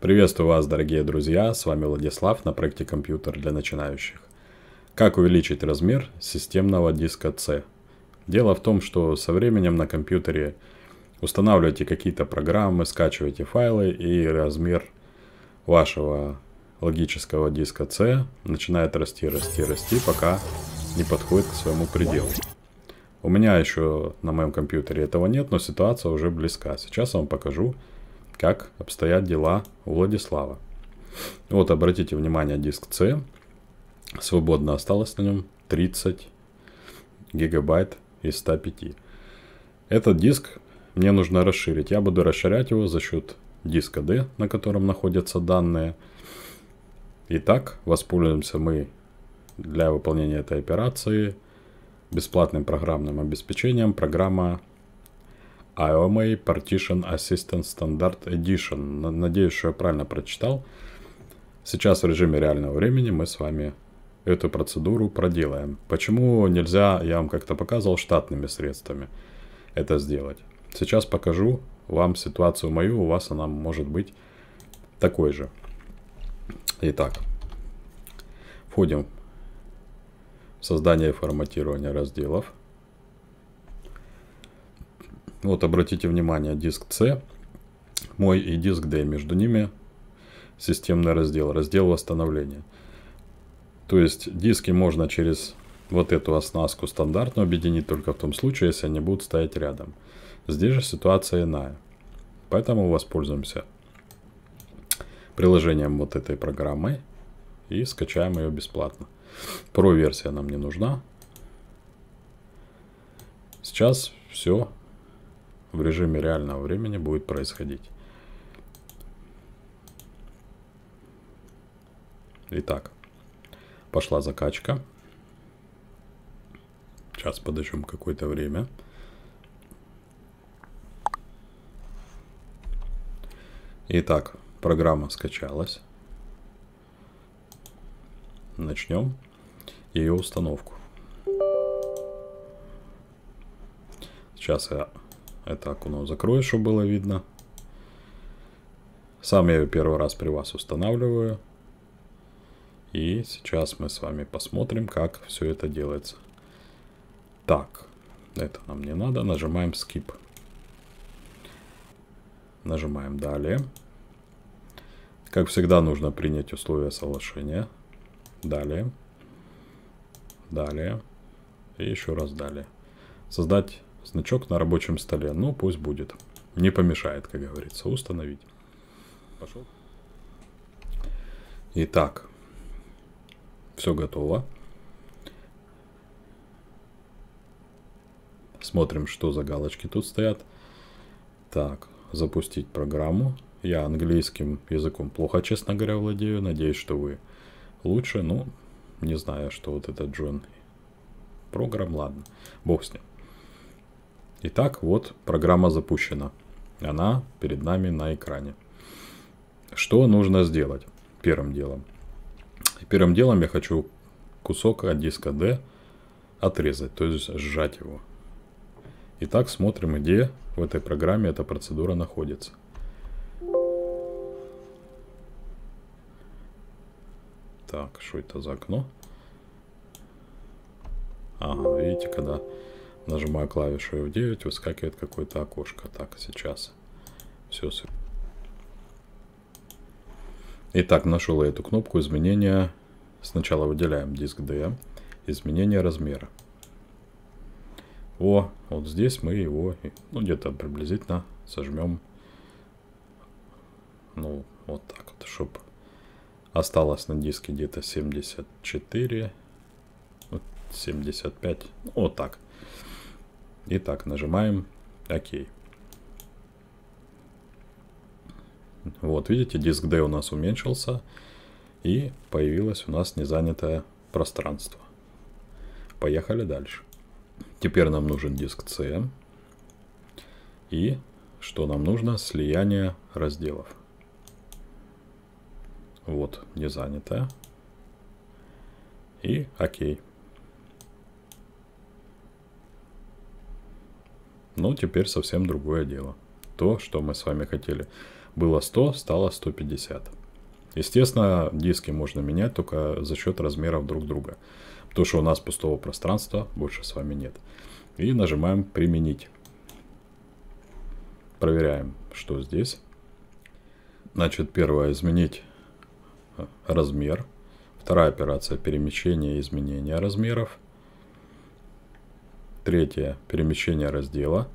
Приветствую вас, дорогие друзья, с вами Владислав на проекте «Компьютер для начинающих». Как увеличить размер системного диска C? Дело в том, что со временем на компьютере устанавливаете какие-то программы, скачиваете файлы, и размер вашего логического диска C начинает расти, пока не подходит к своему пределу. У меня еще на моем компьютере этого нет, но ситуация уже близка. Сейчас я вам покажу, как обстоят дела у Владислава. Вот, обратите внимание, диск C. Свободно осталось на нем 30 гигабайт из 105. Этот диск мне нужно расширить. Я буду расширять его за счет диска D, на котором находятся данные. Итак, воспользуемся мы для выполнения этой операции бесплатным программным обеспечением. Программа AOMEI Partition Assistant Standard Edition. Надеюсь, что я правильно прочитал. Сейчас в режиме реального времени мы с вами эту процедуру проделаем. Почему нельзя, я вам как-то показывал, штатными средствами это сделать. Сейчас покажу вам ситуацию мою, у вас она может быть такой же. Итак, входим в создание и форматирование разделов. Вот, обратите внимание, диск C, мой, и диск D. Между ними системный раздел, раздел восстановления. То есть диски можно через вот эту оснастку стандартную объединить только в том случае, если они будут стоять рядом. Здесь же ситуация иная. Поэтому воспользуемся приложением вот этой программы и скачаем ее бесплатно. Pro-версия нам не нужна. Сейчас все в режиме реального времени будет происходить. Итак, пошла закачка. Сейчас подождем какое-то время. Итак, программа скачалась. Начнем ее установку. Сейчас я это окно закрою, чтобы было видно. Сам я ее первый раз при вас устанавливаю. И сейчас мы с вами посмотрим, как все это делается. Так, это нам не надо. Нажимаем Skip. Нажимаем Далее. Как всегда, нужно принять условия соглашения. Далее. Далее. И еще раз далее. Создать значок на рабочем столе. Ну, пусть будет. Не помешает, как говорится. Установить. Пошел. Итак. Все готово. Смотрим, что за галочки тут стоят. Так, запустить программу. Я английским языком плохо, честно говоря, владею. Надеюсь, что вы лучше. Ну, не знаю, что вот этот Джон программ. Ладно, бог с ним. Итак, вот программа запущена. Она перед нами на экране. Что нужно сделать первым делом? Первым делом я хочу кусок от диска D отрезать, то есть сжать его. Итак, смотрим, где в этой программе эта процедура находится. Так, что это за окно? Ага, видите, когда нажимаю клавишу F9, выскакивает какое-то окошко. Так, сейчас все. Итак, нашел я эту кнопку изменения. Сначала выделяем диск D. Изменение размера. О, вот здесь мы его, ну, где-то приблизительно сожмем. Ну, вот так вот, чтобы осталось на диске где-то 74, 75. Вот так. Итак, нажимаем ОК. Вот, видите, диск D у нас уменьшился, и появилось у нас незанятое пространство. Поехали дальше. Теперь нам нужен диск C. И что нам нужно? Слияние разделов. Вот, незанятое. И ОК. Ну, теперь совсем другое дело. То, что мы с вами хотели. Было 100, стало 150. Естественно, диски можно менять только за счет размеров друг друга. Потому что у нас пустого пространства больше с вами нет. И нажимаем «Применить». Проверяем, что здесь. Значит, первое — изменить размер. Вторая операция — перемещение и изменение размеров. Третье — перемещение раздела.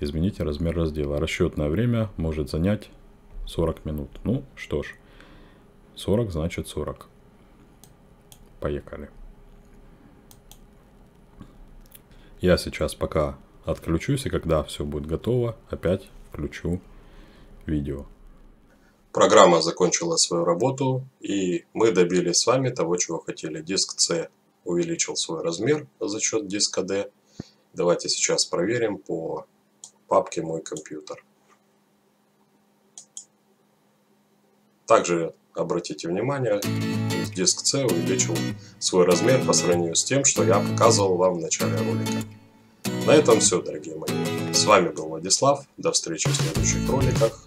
Измените размер раздела. Расчетное время может занять 40 минут. Ну что ж, 40 значит 40. Поехали. Я сейчас пока отключусь, и когда все будет готово, опять включу видео. Программа закончила свою работу, и мы добились с вами того, чего хотели. Диск C увеличил свой размер за счет диска D. Давайте сейчас проверим по папке «Мой компьютер». Также обратите внимание, диск C увеличил свой размер по сравнению с тем, что я показывал вам в начале ролика. На этом все, дорогие мои. С вами был Владислав. До встречи в следующих роликах.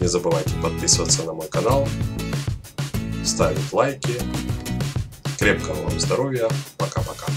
Не забывайте подписываться на мой канал, ставить лайки. Крепкого вам здоровья. Пока-пока.